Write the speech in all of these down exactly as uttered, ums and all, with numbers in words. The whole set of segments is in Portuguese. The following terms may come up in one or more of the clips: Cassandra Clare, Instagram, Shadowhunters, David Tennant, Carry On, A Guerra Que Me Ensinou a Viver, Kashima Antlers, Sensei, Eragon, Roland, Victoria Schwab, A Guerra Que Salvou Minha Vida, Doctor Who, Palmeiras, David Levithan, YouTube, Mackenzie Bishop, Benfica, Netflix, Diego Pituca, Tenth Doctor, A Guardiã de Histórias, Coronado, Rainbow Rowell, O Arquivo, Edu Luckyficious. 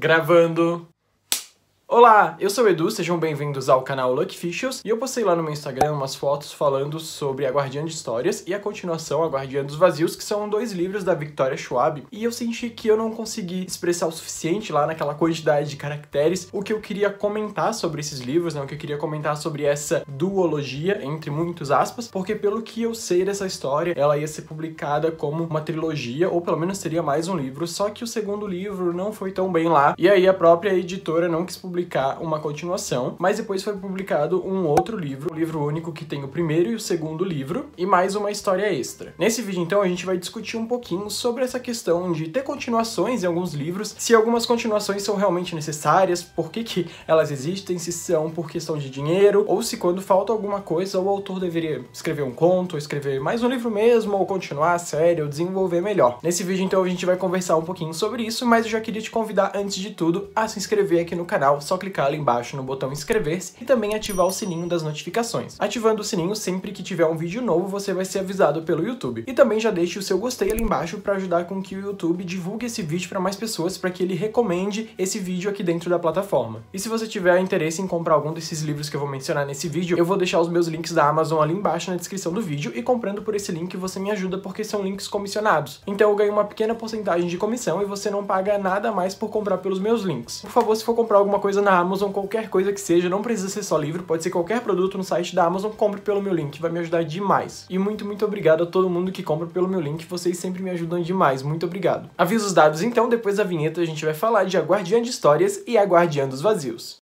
Gravando. Olá, eu sou o Edu, sejam bem-vindos ao canal Lucky Fishers, e eu postei lá no meu Instagram umas fotos falando sobre A Guardiã de Histórias e a continuação A Guardiã dos Vazios, que são dois livros da Victoria Schwab, e eu senti que eu não consegui expressar o suficiente lá naquela quantidade de caracteres o que eu queria comentar sobre esses livros, né, o que eu queria comentar sobre essa duologia, entre muitos aspas, porque pelo que eu sei dessa história, ela ia ser publicada como uma trilogia, ou pelo menos seria mais um livro, só que o segundo livro não foi tão bem lá, e aí a própria editora não quis publicar publicar uma continuação, mas depois foi publicado um outro livro, um livro único que tem o primeiro e o segundo livro, e mais uma história extra. Nesse vídeo, então, a gente vai discutir um pouquinho sobre essa questão de ter continuações em alguns livros, se algumas continuações são realmente necessárias, por que que elas existem, se são por questão de dinheiro, ou se quando falta alguma coisa o autor deveria escrever um conto, ou escrever mais um livro mesmo, ou continuar a série, ou desenvolver melhor. Nesse vídeo, então, a gente vai conversar um pouquinho sobre isso, mas eu já queria te convidar, antes de tudo, a se inscrever aqui no canal, só clicar ali embaixo no botão inscrever-se e também ativar o sininho das notificações. Ativando o sininho, sempre que tiver um vídeo novo, você vai ser avisado pelo YouTube. E também já deixe o seu gostei ali embaixo para ajudar com que o YouTube divulgue esse vídeo para mais pessoas, para que ele recomende esse vídeo aqui dentro da plataforma. E se você tiver interesse em comprar algum desses livros que eu vou mencionar nesse vídeo, eu vou deixar os meus links da Amazon ali embaixo na descrição do vídeo, e comprando por esse link você me ajuda, porque são links comissionados. Então eu ganho uma pequena porcentagem de comissão e você não paga nada mais por comprar pelos meus links. Por favor, se for comprar alguma coisa na Amazon, qualquer coisa que seja, não precisa ser só livro, pode ser qualquer produto no site da Amazon, compre pelo meu link, vai me ajudar demais. E muito, muito obrigado a todo mundo que compra pelo meu link, vocês sempre me ajudam demais, muito obrigado. Aviso os dados então, depois da vinheta a gente vai falar de A Guardiã de Histórias e A Guardiã dos Vazios.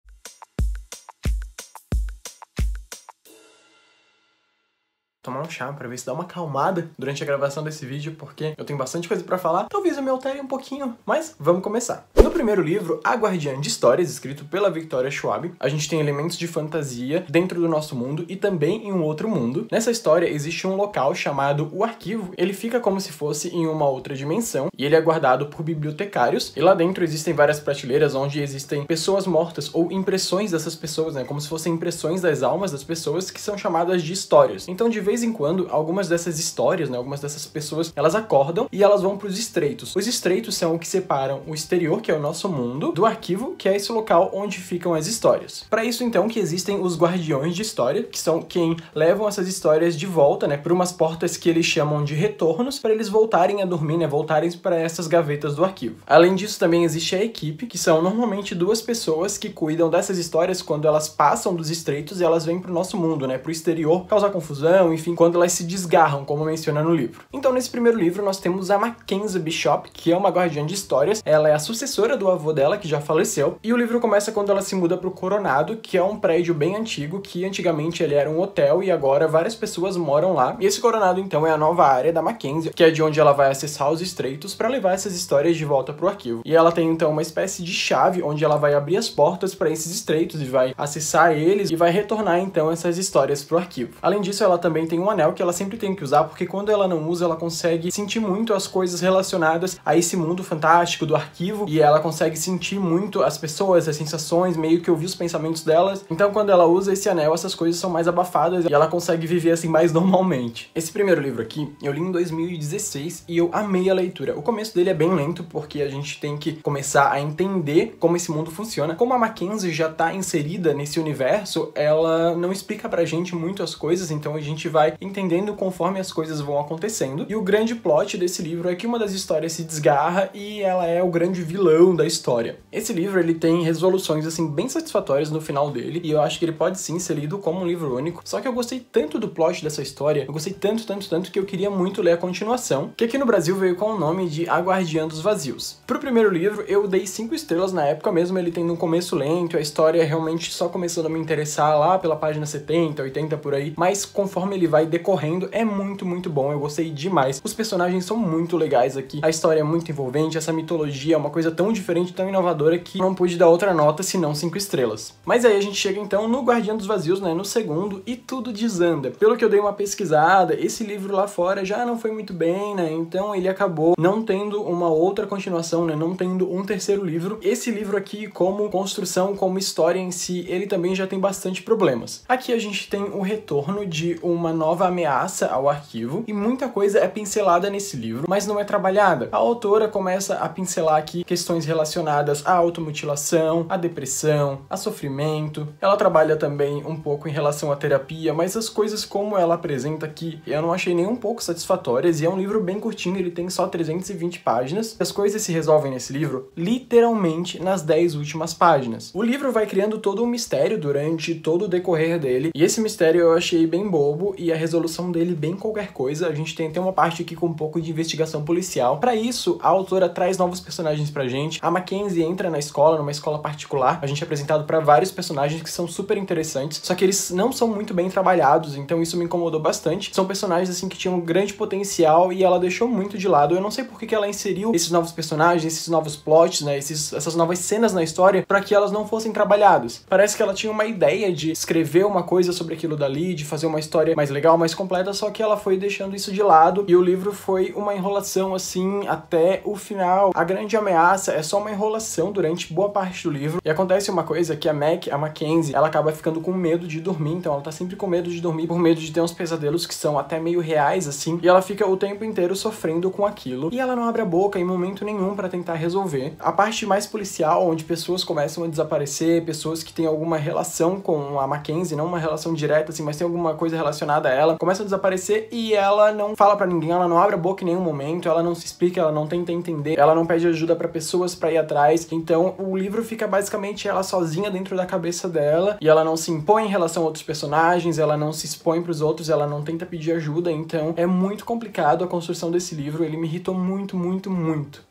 Tomar um chá pra ver se dá uma acalmada durante a gravação desse vídeo, porque eu tenho bastante coisa pra falar, talvez eu me altere um pouquinho, mas vamos começar. No primeiro livro, A Guardiã de Histórias, escrito pela Victoria Schwab, a gente tem elementos de fantasia dentro do nosso mundo e também em um outro mundo. Nessa história existe um local chamado O Arquivo, ele fica como se fosse em uma outra dimensão e ele é guardado por bibliotecários, e lá dentro existem várias prateleiras onde existem pessoas mortas ou impressões dessas pessoas, né, como se fossem impressões das almas das pessoas, que são chamadas de histórias. Então, de vez De vez em quando, algumas dessas histórias, né, algumas dessas pessoas, elas acordam e elas vão para os estreitos. Os estreitos são o que separam o exterior, que é o nosso mundo, do arquivo, que é esse local onde ficam as histórias. Para isso, então, que existem os guardiões de história, que são quem levam essas histórias de volta, né, por umas portas que eles chamam de retornos, para eles voltarem a dormir, né, voltarem para essas gavetas do arquivo. Além disso, também existe a equipe, que são normalmente duas pessoas que cuidam dessas histórias quando elas passam dos estreitos e elas vêm para o nosso mundo, né, para o exterior, causar confusão, enfim, quando elas se desgarram, como menciona no livro. Então, nesse primeiro livro, nós temos a Mackenzie Bishop, que é uma guardiã de histórias. Ela é a sucessora do avô dela, que já faleceu, e o livro começa quando ela se muda para o Coronado, que é um prédio bem antigo, que antigamente ele era um hotel, e agora várias pessoas moram lá. E esse Coronado, então, é a nova área da Mackenzie, que é de onde ela vai acessar os estreitos para levar essas histórias de volta para o arquivo. E ela tem, então, uma espécie de chave, onde ela vai abrir as portas para esses estreitos, e vai acessar eles, e vai retornar, então, essas histórias para o arquivo. Além disso, ela também tem um anel que ela sempre tem que usar, porque quando ela não usa, ela consegue sentir muito as coisas relacionadas a esse mundo fantástico do arquivo, e ela consegue sentir muito as pessoas, as sensações, meio que ouvir os pensamentos delas. Então, quando ela usa esse anel, essas coisas são mais abafadas e ela consegue viver assim mais normalmente. Esse primeiro livro aqui, eu li em dois mil e dezesseis e eu amei a leitura. O começo dele é bem lento, porque a gente tem que começar a entender como esse mundo funciona. Como a Mackenzie já tá inserida nesse universo, ela não explica pra gente muito as coisas, então a gente vai vai entendendo conforme as coisas vão acontecendo. E o grande plot desse livro é que uma das histórias se desgarra e ela é o grande vilão da história. Esse livro, ele tem resoluções assim bem satisfatórias no final dele, e eu acho que ele pode sim ser lido como um livro único, só que eu gostei tanto do plot dessa história, eu gostei tanto, tanto, tanto, que eu queria muito ler a continuação, que aqui no Brasil veio com o nome de A Guardiã dos Vazios. Pro primeiro livro, eu dei cinco estrelas na época mesmo, ele tem um começo lento, a história realmente só começando a me interessar lá pela página setenta, oitenta, por aí, mas conforme ele vai decorrendo, é muito, muito bom, eu gostei demais. Os personagens são muito legais aqui, a história é muito envolvente, essa mitologia é uma coisa tão diferente, tão inovadora, que não pude dar outra nota senão cinco estrelas. Mas aí a gente chega então no Guardiã dos Vazios, né, no segundo, e tudo desanda. Pelo que eu dei uma pesquisada, esse livro lá fora já não foi muito bem, né, então ele acabou não tendo uma outra continuação, né, não tendo um terceiro livro. Esse livro aqui, como construção, como história em si, ele também já tem bastante problemas. Aqui a gente tem o retorno de uma nova ameaça ao arquivo, e muita coisa é pincelada nesse livro, mas não é trabalhada. A autora começa a pincelar aqui questões relacionadas à automutilação, à depressão, a sofrimento. Ela trabalha também um pouco em relação à terapia, mas as coisas como ela apresenta aqui eu não achei nem um pouco satisfatórias, e é um livro bem curtinho, ele tem só trezentas e vinte páginas. As coisas se resolvem nesse livro literalmente nas dez últimas páginas. O livro vai criando todo um mistério durante todo o decorrer dele, e esse mistério eu achei bem bobo e a resolução dele bem qualquer coisa. A gente tem até uma parte aqui com um pouco de investigação policial. Para isso, a autora traz novos personagens pra gente. A Mackenzie entra na escola, numa escola particular. A gente é apresentado para vários personagens que são super interessantes, só que eles não são muito bem trabalhados, então isso me incomodou bastante. São personagens assim que tinham um grande potencial e ela deixou muito de lado. Eu não sei por que ela inseriu esses novos personagens, esses novos plots, né, esses, essas novas cenas na história, para que elas não fossem trabalhadas. Parece que ela tinha uma ideia de escrever uma coisa sobre aquilo dali, de fazer uma história mais legal, mais completa, só que ela foi deixando isso de lado, e o livro foi uma enrolação assim até o final. A grande ameaça é só uma enrolação durante boa parte do livro, e acontece uma coisa que a Mac, a Mackenzie, ela acaba ficando com medo de dormir, então ela tá sempre com medo de dormir, por medo de ter uns pesadelos que são até meio reais assim, e ela fica o tempo inteiro sofrendo com aquilo, e ela não abre a boca em momento nenhum pra tentar resolver. A parte mais policial, onde pessoas começam a desaparecer, pessoas que têm alguma relação com a Mackenzie, não uma relação direta assim, mas tem alguma coisa relacionada a ela, começam a desaparecer e ela não fala pra ninguém, ela não abre a boca em nenhum momento, ela não se explica, ela não tenta entender, ela não pede ajuda pra pessoas pra ir atrás. Então o livro fica basicamente ela sozinha dentro da cabeça dela, e ela não se impõe em relação a outros personagens, ela não se expõe pros outros, ela não tenta pedir ajuda, então é muito complicado a construção desse livro, ele me irritou muito, muito, muito.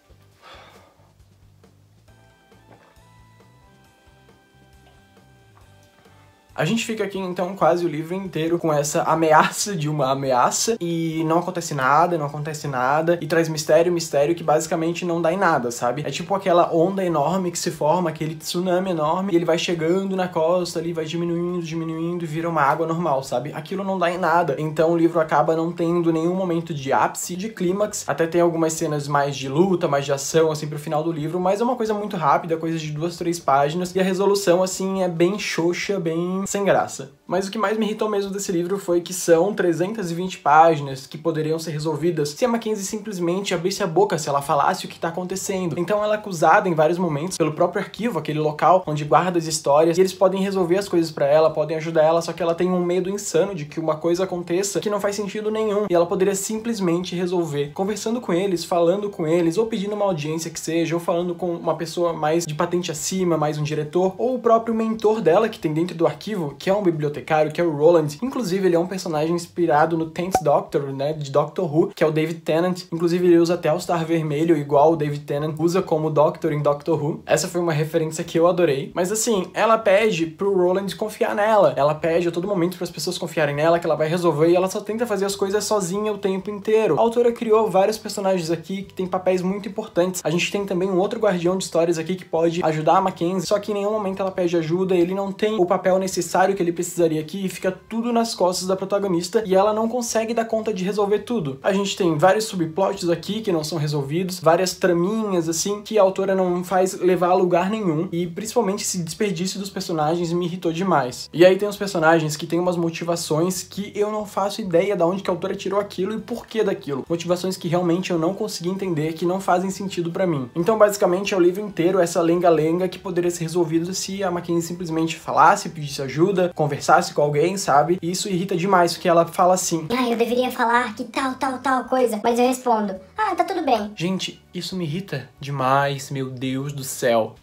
A gente fica aqui, então, quase o livro inteiro com essa ameaça de uma ameaça, e não acontece nada, não acontece nada, e traz mistério, mistério que basicamente não dá em nada, sabe? É tipo aquela onda enorme que se forma, aquele tsunami enorme, e ele vai chegando na costa ali, vai diminuindo, diminuindo, e vira uma água normal, sabe? Aquilo não dá em nada, então o livro acaba não tendo nenhum momento de ápice, de clímax, até tem algumas cenas mais de luta, mais de ação, assim, pro final do livro, mas é uma coisa muito rápida, coisa de duas, três páginas, e a resolução, assim, é bem xoxa, bem... sem graça. Mas o que mais me irritou mesmo desse livro foi que são trezentas e vinte páginas que poderiam ser resolvidas se a Mackenzie simplesmente abrisse a boca, se ela falasse o que tá acontecendo. Então ela é acusada em vários momentos pelo próprio arquivo, aquele local onde guarda as histórias, e eles podem resolver as coisas pra ela, podem ajudar ela, só que ela tem um medo insano de que uma coisa aconteça que não faz sentido nenhum, e ela poderia simplesmente resolver conversando com eles, falando com eles, ou pedindo uma audiência que seja, ou falando com uma pessoa mais de patente acima, mais um diretor, ou o próprio mentor dela que tem dentro do arquivo, que é um bibliotecário, que é o Roland. Inclusive, ele é um personagem inspirado no Tenth Doctor, né, de Doctor Who, que é o David Tennant. Inclusive, ele usa até o Star Vermelho, igual o David Tennant usa como Doctor em Doctor Who. Essa foi uma referência que eu adorei. Mas assim, ela pede pro Roland confiar nela. Ela pede a todo momento para as pessoas confiarem nela, que ela vai resolver, e ela só tenta fazer as coisas sozinha o tempo inteiro. A autora criou vários personagens aqui que tem papéis muito importantes. A gente tem também um outro guardião de histórias aqui que pode ajudar a Mackenzie, só que em nenhum momento ela pede ajuda, ele não tem o papel necessário que ele precisaria aqui, e fica tudo nas costas da protagonista, e ela não consegue dar conta de resolver tudo. A gente tem vários subplots aqui que não são resolvidos, várias traminhas assim, que a autora não faz levar a lugar nenhum, e principalmente esse desperdício dos personagens me irritou demais. E aí tem os personagens que tem umas motivações que eu não faço ideia da onde que a autora tirou aquilo e por que daquilo. Motivações que realmente eu não consegui entender, que não fazem sentido pra mim. Então basicamente é o livro inteiro essa lenga-lenga que poderia ser resolvido se a Mackenzie simplesmente falasse, pedisse ajuda, ajuda, conversasse com alguém, sabe? E isso irrita demais, porque ela fala assim: ah, eu deveria falar que tal, tal, tal coisa, mas eu respondo: ah, tá tudo bem. Gente, isso me irrita demais, meu Deus do céu.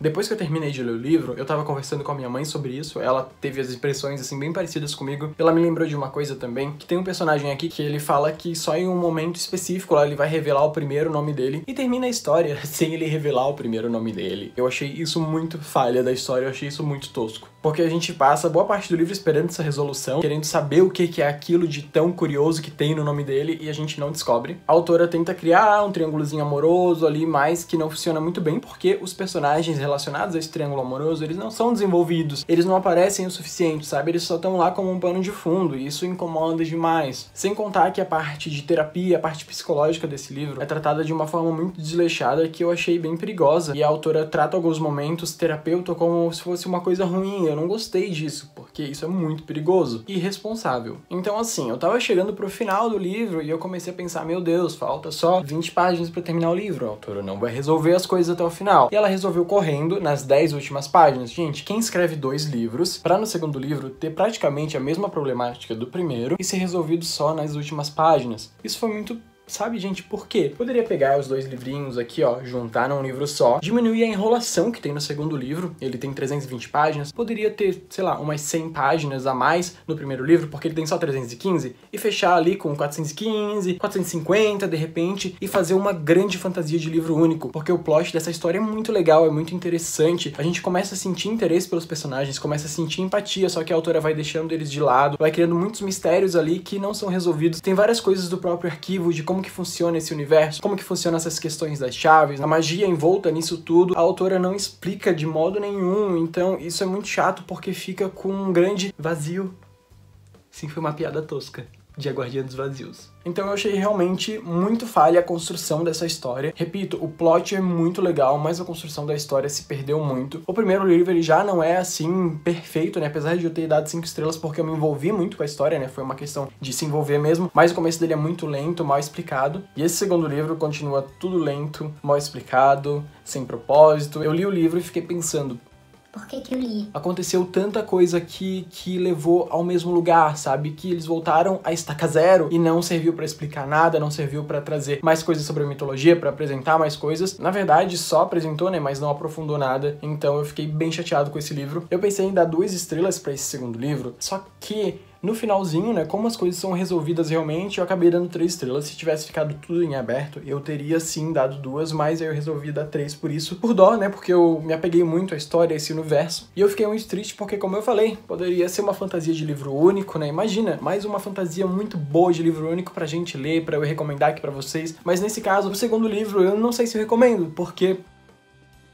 Depois que eu terminei de ler o livro, eu tava conversando com a minha mãe sobre isso, ela teve as impressões, assim, bem parecidas comigo. Ela me lembrou de uma coisa também, que tem um personagem aqui que ele fala que só em um momento específico, lá, ele vai revelar o primeiro nome dele, e termina a história sem ele revelar o primeiro nome dele. Eu achei isso muito falha da história, eu achei isso muito tosco. Porque a gente passa boa parte do livro esperando essa resolução, querendo saber o que é aquilo de tão curioso que tem no nome dele, e a gente não descobre. A autora tenta criar um triângulozinho amoroso ali, mas que não funciona muito bem, porque os personagens relacionados a esse triângulo amoroso, eles não são desenvolvidos, eles não aparecem o suficiente, sabe? Eles só estão lá como um pano de fundo, e isso incomoda demais. Sem contar que a parte de terapia, a parte psicológica desse livro é tratada de uma forma muito desleixada que eu achei bem perigosa, e a autora trata alguns momentos terapeuta como se fosse uma coisa ruim. Eu não gostei disso, porque isso é muito perigoso e irresponsável. Então assim, eu tava chegando pro final do livro e eu comecei a pensar, meu Deus, falta só vinte páginas pra terminar o livro, a autora não vai resolver as coisas até o final. E ela resolveu correndo nas dez últimas páginas. Gente, quem escreve dois livros, pra no segundo livro ter praticamente a mesma problemática do primeiro e ser resolvido só nas últimas páginas? Isso foi muito... Sabe, gente, por quê? Poderia pegar os dois livrinhos aqui, ó, juntar num livro só, diminuir a enrolação que tem no segundo livro, ele tem trezentas e vinte páginas, poderia ter, sei lá, umas cem páginas a mais no primeiro livro, porque ele tem só trezentas e quinze, e fechar ali com quatrocentas e quinze, quatrocentas e cinquenta, de repente, e fazer uma grande fantasia de livro único, porque o plot dessa história é muito legal, é muito interessante, a gente começa a sentir interesse pelos personagens, começa a sentir empatia, só que a autora vai deixando eles de lado, vai criando muitos mistérios ali que não são resolvidos, tem várias coisas do próprio arquivo, de como Como que funciona esse universo, como que funcionam essas questões das chaves, a magia envolta nisso tudo, a autora não explica de modo nenhum, então isso é muito chato porque fica com um grande vazio. Sim, foi uma piada tosca de A Guardiã dos Vazios. Então eu achei realmente muito falha a construção dessa história. Repito, o plot é muito legal, mas a construção da história se perdeu muito. O primeiro livro ele já não é assim perfeito, né? Apesar de eu ter dado cinco estrelas porque eu me envolvi muito com a história, né? Foi uma questão de se envolver mesmo, mas o começo dele é muito lento, mal explicado. E esse segundo livro continua tudo lento, mal explicado, sem propósito. Eu li o livro e fiquei pensando... Por que que eu li? Aconteceu tanta coisa aqui que levou ao mesmo lugar, sabe? Que eles voltaram a estaca zero e não serviu pra explicar nada, não serviu pra trazer mais coisas sobre a mitologia, pra apresentar mais coisas. Na verdade, só apresentou, né? Mas não aprofundou nada. Então eu fiquei bem chateado com esse livro. Eu pensei em dar duas estrelas pra esse segundo livro, só que... No finalzinho, né, como as coisas são resolvidas realmente, eu acabei dando três estrelas. Se tivesse ficado tudo em aberto, eu teria sim dado duas, mas eu resolvi dar três por isso. Por dó, né, porque eu me apeguei muito à história, a esse universo. E eu fiquei muito triste porque, como eu falei, poderia ser uma fantasia de livro único, né, imagina. Mais uma fantasia muito boa de livro único pra gente ler, pra eu recomendar aqui pra vocês. Mas nesse caso, o segundo livro, eu não sei se eu recomendo, porque...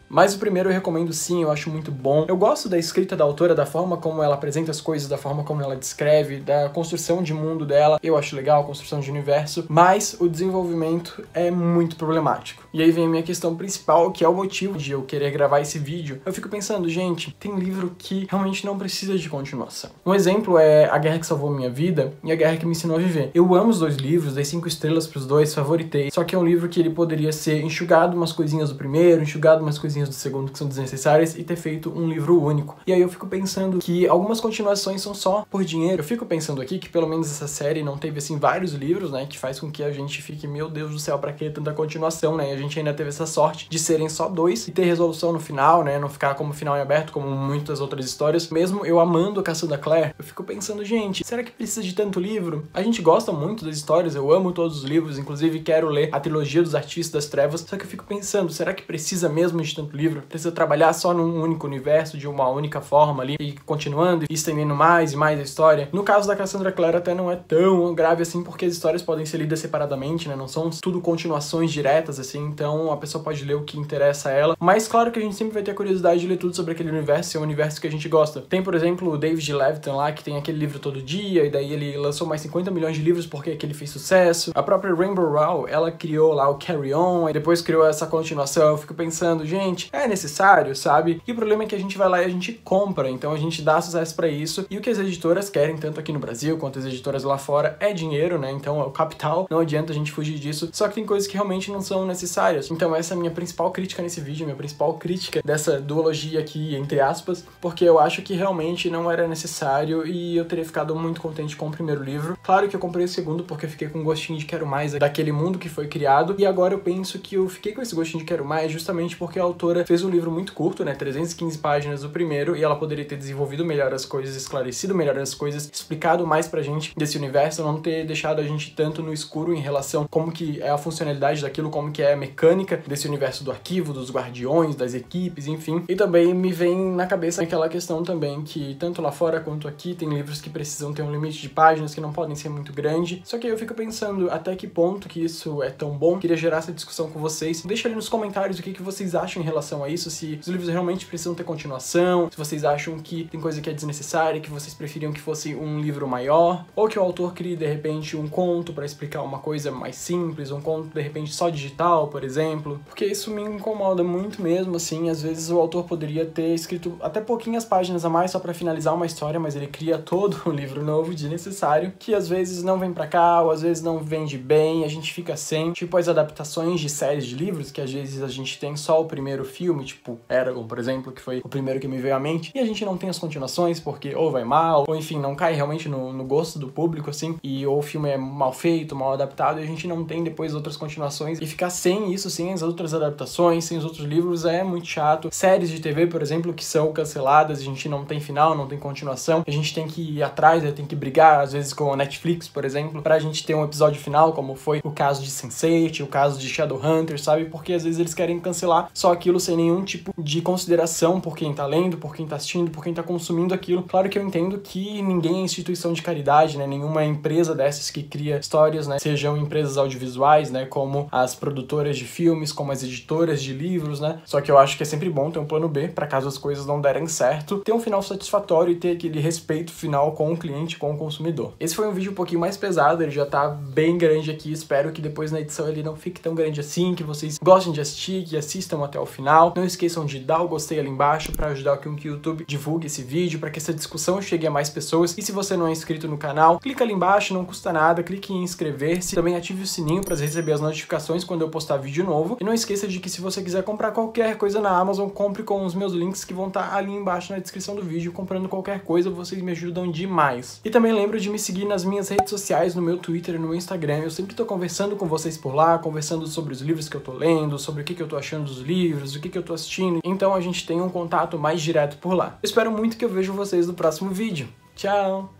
Mas o primeiro eu recomendo sim, eu acho muito bom. Eu gosto da escrita da autora, da forma como ela apresenta as coisas, da forma como ela descreve, da construção de mundo dela. Eu acho legal a construção de universo, mas o desenvolvimento é muito problemático. E aí vem a minha questão principal, que é o motivo de eu querer gravar esse vídeo. Eu fico pensando, gente, tem livro que realmente não precisa de continuação. Um exemplo é A Guerra Que Salvou Minha Vida e A Guerra Que Me Ensinou a Viver. Eu amo os dois livros, dei cinco estrelas pros dois, favoritei. Só que é um livro que ele poderia ser enxugado umas coisinhas do primeiro, enxugado umas coisinhas do segundo que são desnecessárias e ter feito um livro único. E aí eu fico pensando que algumas continuações são só por dinheiro. Eu fico pensando aqui que pelo menos essa série não teve assim vários livros, né, que faz com que a gente fique, meu Deus do céu, pra que tanta continuação, né? E a gente ainda teve essa sorte de serem só dois e ter resolução no final, né, não ficar como final em aberto como muitas outras histórias. Mesmo eu amando a Cassandra Clare, eu fico pensando, gente, será que precisa de tanto livro? A gente gosta muito das histórias, eu amo todos os livros, inclusive quero ler a trilogia dos Artistas das Trevas, só que eu fico pensando, será que precisa mesmo de tanto livro? Precisa trabalhar só num único universo, de uma única forma ali, e continuando e estendendo mais e mais a história. No caso da Cassandra Clare até não é tão grave assim, porque as histórias podem ser lidas separadamente, né? Não são tudo continuações diretas assim, então a pessoa pode ler o que interessa a ela. Mas claro que a gente sempre vai ter curiosidade de ler tudo sobre aquele universo, se é um universo que a gente gosta. Tem, por exemplo, o David Levithan lá, que tem aquele livro todo dia, e daí ele lançou mais cinquenta milhões de livros porque aquele fez sucesso. A própria Rainbow Rowell, ela criou lá o Carry On, e depois criou essa continuação. Eu fico pensando, gente, é necessário, sabe? E o problema é que a gente vai lá e a gente compra, então a gente dá sucesso pra isso, e o que as editoras querem, tanto aqui no Brasil quanto as editoras lá fora, é dinheiro, né? Então é o capital, não adianta a gente fugir disso, só que tem coisas que realmente não são necessárias. Então essa é a minha principal crítica nesse vídeo, minha principal crítica dessa duologia aqui, entre aspas, porque eu acho que realmente não era necessário e eu teria ficado muito contente com o primeiro livro. Claro que eu comprei o segundo porque eu fiquei com um gostinho de quero mais daquele mundo que foi criado, e agora eu penso que eu fiquei com esse gostinho de quero mais justamente porque a autora fez um livro muito curto, né, trezentas e quinze páginas o primeiro, e ela poderia ter desenvolvido melhor as coisas, esclarecido melhor as coisas, explicado mais pra gente desse universo, não ter deixado a gente tanto no escuro em relação como que é a funcionalidade daquilo, como que é a mecânica desse universo do arquivo, dos guardiões, das equipes, enfim. E também me vem na cabeça aquela questão também que tanto lá fora quanto aqui tem livros que precisam ter um limite de páginas que não podem ser muito grande, só que aí eu fico pensando até que ponto que isso é tão bom. Queria gerar essa discussão com vocês, deixa ali nos comentários o que, que vocês acham em relação relação a isso, se os livros realmente precisam ter continuação, se vocês acham que tem coisa que é desnecessária, que vocês preferiam que fosse um livro maior, ou que o autor crie, de repente, um conto pra explicar uma coisa mais simples, um conto, de repente, só digital, por exemplo, porque isso me incomoda muito mesmo, assim, às vezes o autor poderia ter escrito até pouquinhas páginas a mais só pra finalizar uma história, mas ele cria todo um livro novo desnecessário, que às vezes não vem pra cá, ou às vezes não vende bem, a gente fica sem, tipo as adaptações de séries de livros, que às vezes a gente tem só o primeiro filme, tipo Eragon, por exemplo, que foi o primeiro que me veio à mente, e a gente não tem as continuações, porque ou vai mal, ou enfim, não cai realmente no, no gosto do público, assim, e ou o filme é mal feito, mal adaptado, e a gente não tem depois outras continuações, e ficar sem isso, sem as outras adaptações, sem os outros livros, é muito chato. Séries de T V, por exemplo, que são canceladas, a gente não tem final, não tem continuação, a gente tem que ir atrás, né? Tem que brigar, às vezes, com a Netflix, por exemplo, pra gente ter um episódio final, como foi o caso de Sensei, o caso de Shadowhunters, sabe? Porque às vezes eles querem cancelar só aquilo sem nenhum tipo de consideração por quem tá lendo, por quem tá assistindo, por quem tá consumindo aquilo. Claro que eu entendo que ninguém é instituição de caridade, né? Nenhuma empresa dessas que cria histórias, né? Sejam empresas audiovisuais, né? Como as produtoras de filmes, como as editoras de livros, né? Só que eu acho que é sempre bom ter um plano B pra caso as coisas não derem certo, ter um final satisfatório e ter aquele respeito final com o cliente, com o consumidor. Esse foi um vídeo um pouquinho mais pesado, ele já tá bem grande aqui, espero que depois na edição ele não fique tão grande assim, que vocês gostem de assistir, que assistam até o final. Não esqueçam de dar o gostei ali embaixo para ajudar que o YouTube divulgue esse vídeo, para que essa discussão chegue a mais pessoas. E se você não é inscrito no canal, clica ali embaixo, não custa nada, clique em inscrever-se. Também ative o sininho para receber as notificações quando eu postar vídeo novo. E não esqueça de que se você quiser comprar qualquer coisa na Amazon, compre com os meus links que vão estar ali embaixo na descrição do vídeo. Comprando qualquer coisa, vocês me ajudam demais. E também lembra de me seguir nas minhas redes sociais, no meu Twitter e no meu Instagram. Eu sempre tô conversando com vocês por lá, conversando sobre os livros que eu tô lendo, sobre o que, que eu tô achando dos livros, o que, que eu tô assistindo. Então a gente tem um contato mais direto por lá. Eu espero muito que eu vejo vocês no próximo vídeo. Tchau!